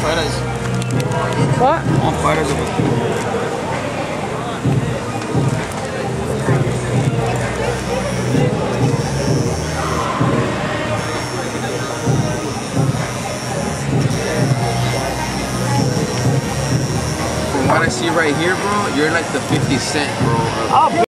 photos. What? I want photos of it. From what I see right here, bro, you're like the 50 Cent, bro.